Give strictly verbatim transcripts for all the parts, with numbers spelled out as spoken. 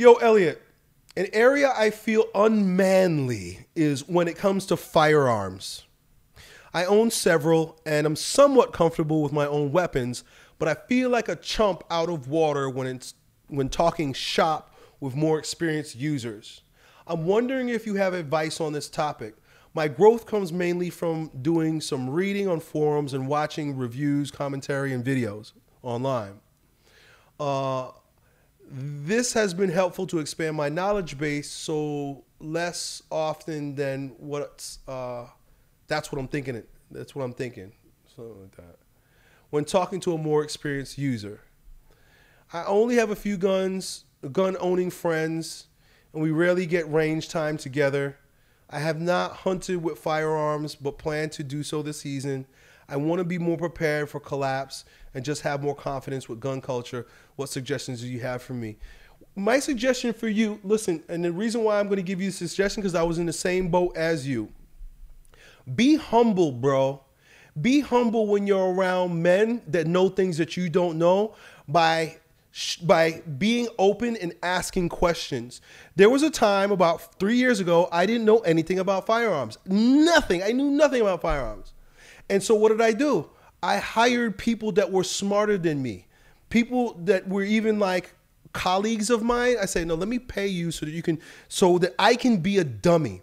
Yo, Elliott, an area I feel unmanly is when it comes to firearms. I own several and I'm somewhat comfortable with my own weapons, but I feel like a chump out of water when it's when talking shop with more experienced users. I'm wondering if you have advice on this topic. My growth comes mainly from doing some reading on forums and watching reviews, commentary, and videos online. Uh, this has been helpful to expand my knowledge base, so less often than what's, uh, that's what I'm thinking. It, that's what I'm thinking, something like that. When talking to a more experienced user. I only have a few guns, gun-owning friends, and we rarely get range time together. I have not hunted with firearms, but plan to do so this season. I want to be more prepared for collapse and just have more confidence with gun culture. What suggestions do you have for me? My suggestion for you, listen, and the reason why I'm going to give you a suggestion, because I was in the same boat as you. Be humble, bro. Be humble when you're around men that know things that you don't know by by being open and asking questions. There was a time about three years ago, I didn't know anything about firearms. Nothing. I knew nothing about firearms. And so what did I do? I hired people that were smarter than me, people that were even like colleagues of mine. I say, no, let me pay you so that you can, so that I can be a dummy.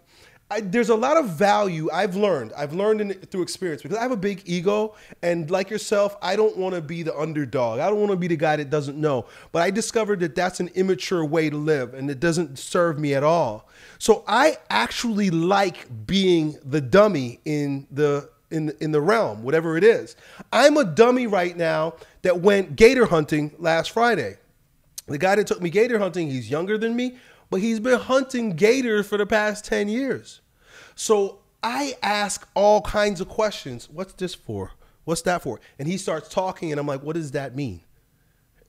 I, there's a lot of value I've learned. I've learned in, through experience, because I have a big ego, and like yourself, I don't want to be the underdog. I don't want to be the guy that doesn't know. But I discovered that that's an immature way to live, and it doesn't serve me at all. So I actually like being the dummy in the in in the realm, whatever it is. I'm a dummy right now that went gator hunting last Friday. The guy that took me gator hunting, he's younger than me, but he's been hunting gators for the past ten years. So I ask all kinds of questions. What's this for? What's that for? And he starts talking and I'm like, what does that mean?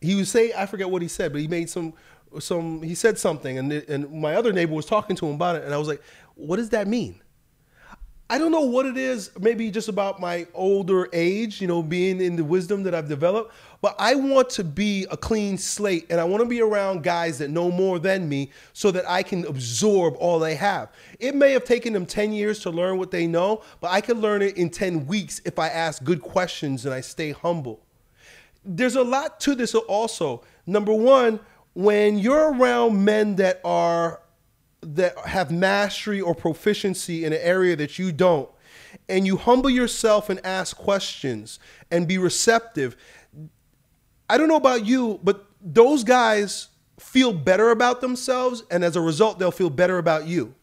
He would say, I forget what he said, but he made some, some he said something, and, and my other neighbor was talking to him about it. And I was like, what does that mean? I don't know what it is, maybe just about my older age, you know, being in the wisdom that I've developed, but I want to be a clean slate, and I want to be around guys that know more than me so that I can absorb all they have. It may have taken them ten years to learn what they know, but I can learn it in ten weeks if I ask good questions and I stay humble. There's a lot to this also. Number one, when you're around men that are that have mastery or proficiency in an area that you don't, and you humble yourself and ask questions and be receptive. I don't know about you, but those guys feel better about themselves, and as a result, they'll feel better about you.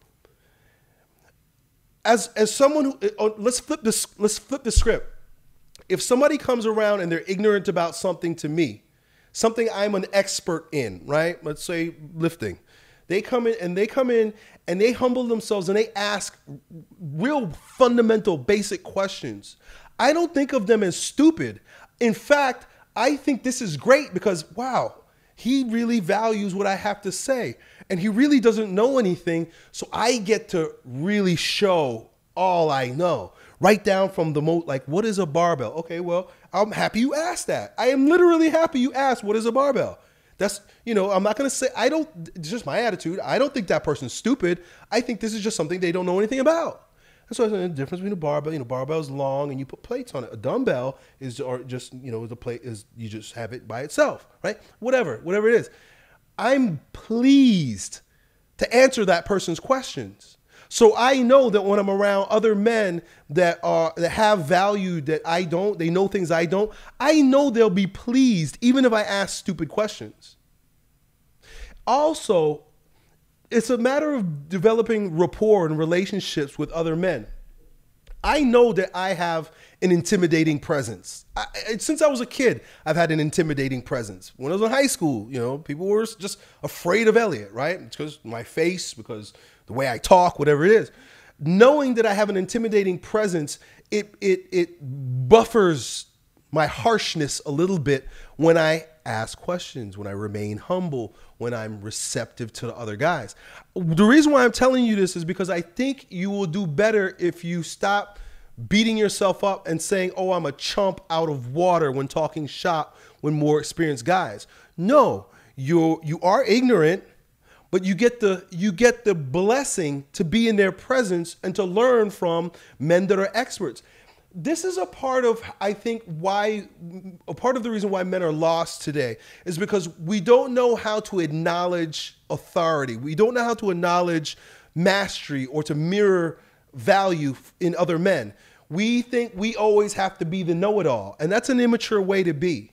As, as someone who, let's flip this, let's flip the script. If somebody comes around and they're ignorant about something to me, something I'm an expert in, right? Let's say lifting. They come in and they come in and they humble themselves and they ask real fundamental basic questions. I don't think of them as stupid. In fact, I think this is great because, wow, he really values what I have to say and he really doesn't know anything. So I get to really show all I know, right down from the moat, like, what is a barbell? Okay, well, I'm happy you asked that. I am literally happy you asked what is a barbell. That's, you know, I'm not going to say, I don't, it's just my attitude. I don't think that person's stupid. I think this is just something they don't know anything about. That's why the difference between a barbell, you know, barbell's long and you put plates on it. A dumbbell is, or just, you know, the plate is, you just have it by itself, right? Whatever, whatever it is. I'm pleased to answer that person's questions. So I know that when I'm around other men that are that have value that I don't, they know things I don't, I know they'll be pleased even if I ask stupid questions. Also, it's a matter of developing rapport and relationships with other men. I know that I have an intimidating presence. I, since I was a kid, I've had an intimidating presence. When I was in high school, you know, people were just afraid of Elliott, right? It's because my face, because the way I talk, whatever it is. Knowing that I have an intimidating presence, it, it, it buffers my harshness a little bit when I ask questions, when I remain humble, when I'm receptive to the other guys. The reason why I'm telling you this is because I think you will do better if you stop beating yourself up and saying, oh, I'm a chump out of water when talking shop with more experienced guys. No, you're, you are ignorant. But you get the you get the blessing to be in their presence and to learn from men that are experts. This is a part of, I think, why, a part of the reason why men are lost today is because we don't know how to acknowledge authority. We don't know how to acknowledge mastery or to mirror value in other men. We think we always have to be the know-it-all, and that's an immature way to be.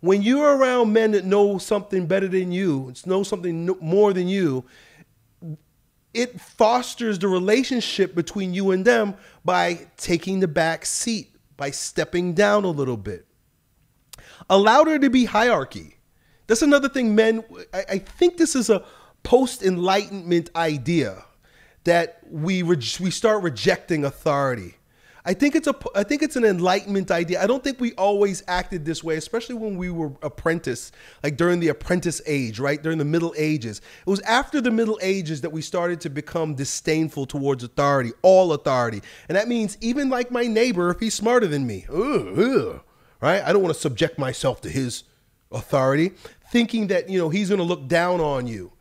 When you're around men that know something better than you, know something more than you, it fosters the relationship between you and them by taking the back seat, by stepping down a little bit. Allow there to be hierarchy. That's another thing men, I, I think this is a post-enlightenment idea that we, re we start rejecting authority. I think it's a, I think it's an enlightenment idea. I don't think we always acted this way, especially when we were apprentice, like during the apprentice age, right? During the Middle Ages. It was after the Middle Ages that we started to become disdainful towards authority, all authority. And that means even like my neighbor, if he's smarter than me, ugh, ugh, right? I don't want to subject myself to his authority, thinking that, you know, he's going to look down on you.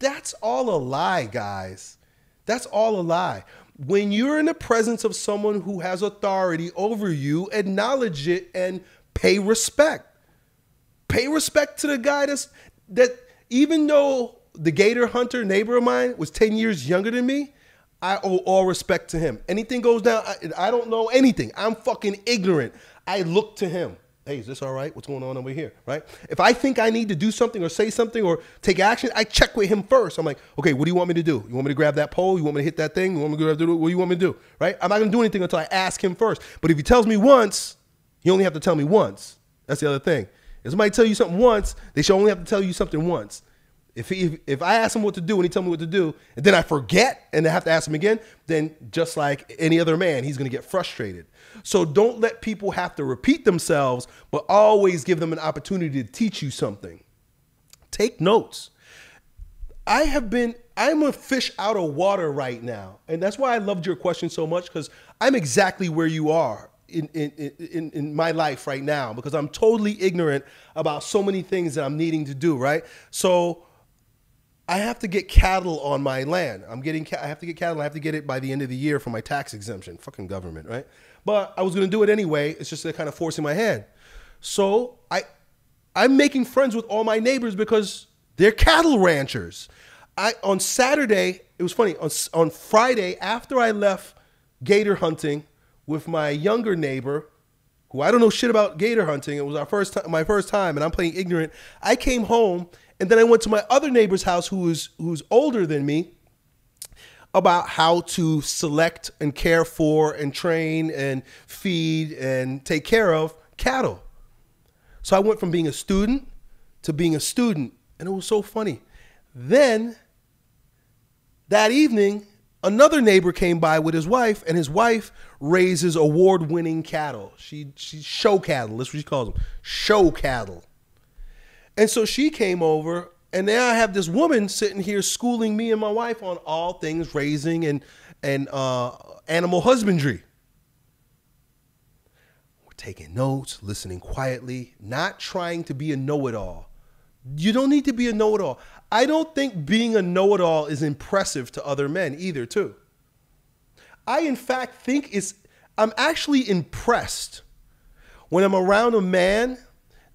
That's all a lie, guys. That's all a lie. When you're in the presence of someone who has authority over you, acknowledge it and pay respect. Pay respect to the guy that's, that even though the gator hunter neighbor of mine was ten years younger than me, I owe all respect to him. Anything goes down, I, I don't know anything. I'm fucking ignorant. I look to him. Hey, is this all right? What's going on over here, right? If I think I need to do something or say something or take action, I check with him first. I'm like, okay, what do you want me to do? You want me to grab that pole? You want me to hit that thing? You want me to grab that? What do you want me to do, right? I'm not going to do anything until I ask him first. But if he tells me once, you only have to tell me once. That's the other thing. If somebody tells you something once, they should only have to tell you something once. If, he, if, if I ask him what to do and he tells me what to do, and then I forget and I have to ask him again, then just like any other man, he's going to get frustrated. So don't let people have to repeat themselves, but always give them an opportunity to teach you something. Take notes. I have been, I'm a fish out of water right now. And that's why I loved your question so much, because I'm exactly where you are in, in, in, in my life right now, because I'm totally ignorant about so many things that I'm needing to do, right? So I have to get cattle on my land. I'm getting, I have to get cattle. I have to get it by the end of the year for my tax exemption. Fucking government, right? But I was going to do it anyway. It's just they're kind of forcing my hand. So I, I'm making friends with all my neighbors because they're cattle ranchers. I, on Saturday, it was funny, on, on Friday, after I left gator hunting with my younger neighbor, who I don't know shit about gator hunting. It was our first time, my first time, and I'm playing ignorant. I came home, and then I went to my other neighbor's house who is, who's older than me, about how to select and care for and train and feed and take care of cattle. So I went from being a student to being a student, and it was so funny. Then that evening, another neighbor came by with his wife, and his wife raises award-winning cattle. She, she show cattle, that's what she calls them, show cattle. And so she came over, and now I have this woman sitting here schooling me and my wife on all things raising and, and uh, animal husbandry. We're taking notes, listening quietly, not trying to be a know-it-all. You don't need to be a know-it-all. I don't think being a know-it-all is impressive to other men either, too. I, in fact, think it's, I'm actually impressed when I'm around a man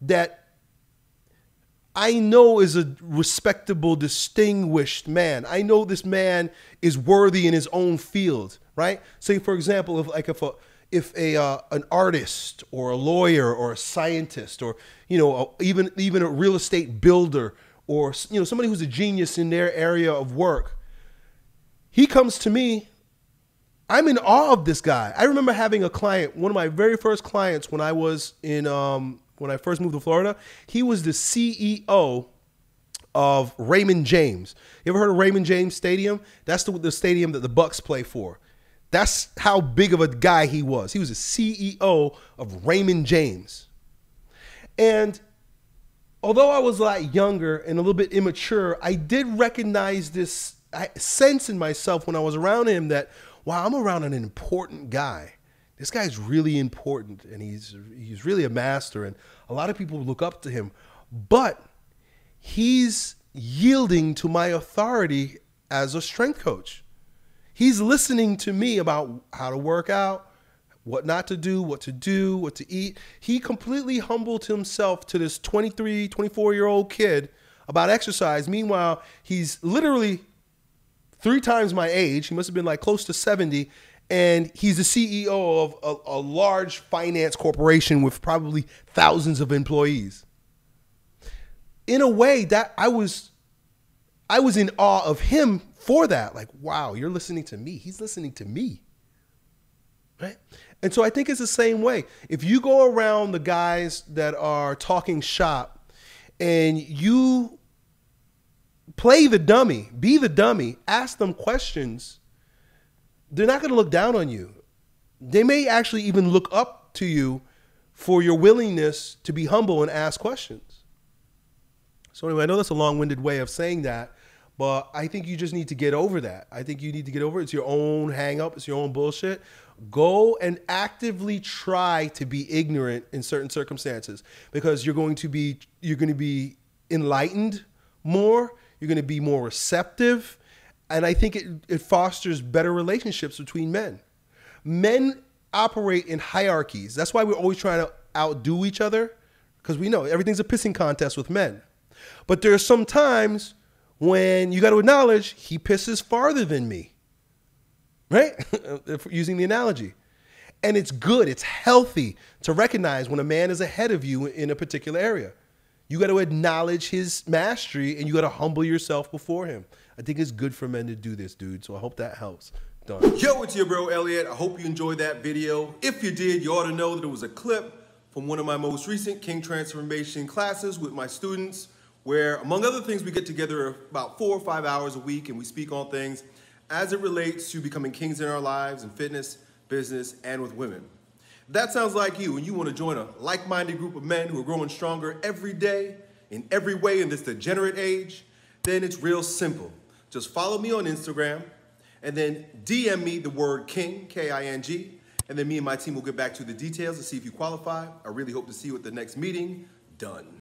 that I know is a respectable, distinguished man. I know this man is worthy in his own field, right? Say, for example, if like if a if a uh, an artist or a lawyer or a scientist or you know a, even even a real estate builder or you know somebody who's a genius in their area of work, he comes to me. I'm in awe of this guy. I remember having a client, one of my very first clients when I was in. Um, When I first moved to Florida, he was the C E O of Raymond James. You ever heard of Raymond James Stadium? That's the, the stadium that the Bucks play for. That's how big of a guy he was. He was the C E O of Raymond James. And although I was a lot younger and a little bit immature, I did recognize this sense in myself when I was around him that, wow, I'm around an important guy. This guy's really important, and he's, he's really a master, and a lot of people look up to him, but he's yielding to my authority as a strength coach. He's listening to me about how to work out, what not to do, what to do, what to eat. He completely humbled himself to this twenty-three, twenty-four-year-old kid about exercise. Meanwhile, he's literally three times my age. He must have been like close to seventy. And he's the C E O of a, a large finance corporation with probably thousands of employees. In a way that I was, I was in awe of him for that. Like, wow, you're listening to me. He's listening to me. Right? And so I think it's the same way. If you go around the guys that are talking shop and you play the dummy, be the dummy, ask them questions, they're not going to look down on you. They may actually even look up to you for your willingness to be humble and ask questions. So anyway, I know that's a long-winded way of saying that, but I think you just need to get over that. I think you need to get over it. It's your own hang-up. It's your own bullshit. Go and actively try to be ignorant in certain circumstances, because you're going to be, you're going to be enlightened more. You're going to be more receptive. And I think it, it fosters better relationships between men. Men operate in hierarchies. That's why we're always trying to outdo each other, because we know everything's a pissing contest with men. But there are some times when you got to acknowledge he pisses farther than me, right? Using the analogy. And it's good, it's healthy to recognize when a man is ahead of you in a particular area. You got to acknowledge his mastery and you got to humble yourself before him. I think it's good for men to do this, dude. So I hope that helps. Done. Yo, it's your bro, Elliott. I hope you enjoyed that video. If you did, you ought to know that it was a clip from one of my most recent King Transformation classes with my students, where, among other things, we get together about four or five hours a week and we speak on things as it relates to becoming kings in our lives, in fitness, business, and with women. If that sounds like you and you want to join a like-minded group of men who are growing stronger every day, in every way in this degenerate age, then it's real simple. Just follow me on Instagram and then D M me the word King, K I N G, and then me and my team will get back to the details to see if you qualify. I really hope to see you at the next meeting. Done.